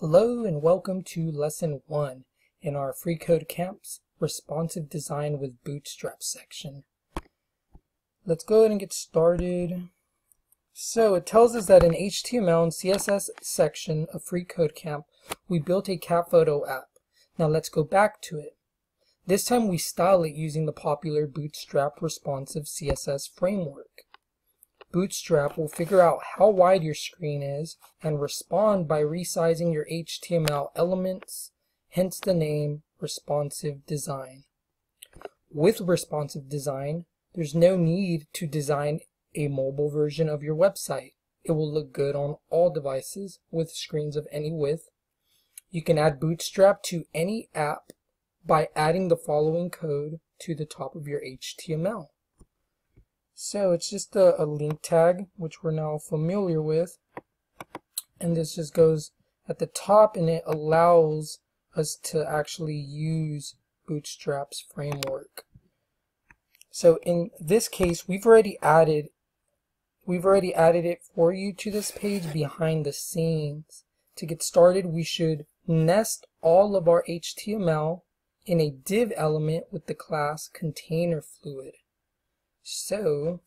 Hello and welcome to Lesson 1 in our FreeCodeCamp's Responsive Design with Bootstrap section. Let's go ahead and get started. So it tells us that in HTML and CSS section of FreeCodeCamp, we built a cat photo app. Now let's go back to it. This time we style it using the popular Bootstrap responsive CSS framework. Bootstrap will figure out how wide your screen is and respond by resizing your HTML elements, hence the name responsive design. With responsive design, there's no need to design a mobile version of your website. It will look good on all devices with screens of any width. You can add Bootstrap to any app by adding the following code to the top of your HTML. So it's just a link tag, which we're now familiar with, and this just goes at the top and it allows us to actually use Bootstrap's framework. So in this case, we've already added it for you to this page behind the scenes. To get started, we should nest all of our HTML in a div element with the class ContainerFluid. So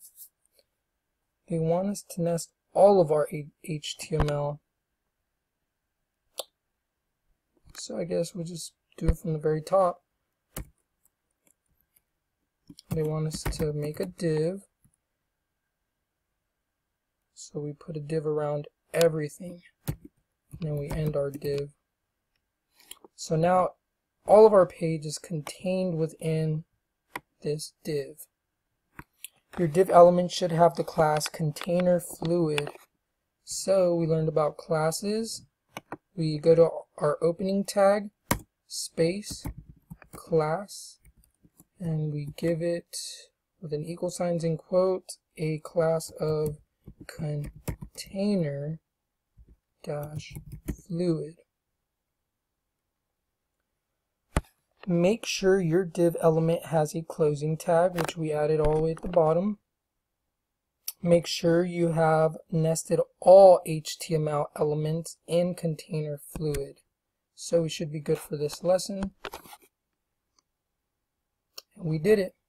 they want us to nest all of our HTML. So I guess we'll just do it from the very top. They want us to make a div. So we put a div around everything. And then we end our div. So now all of our page is contained within this div. Your div element should have the class ContainerFluid. So we learned about classes. We go to our opening tag, space, class, and we give it, with an equal signs in quotes, a class of container-fluid. Make sure your div element has a closing tag, which we added all the way at the bottom. Make sure you have nested all HTML elements in ContainerFluid. So we should be good for this lesson. And we did it.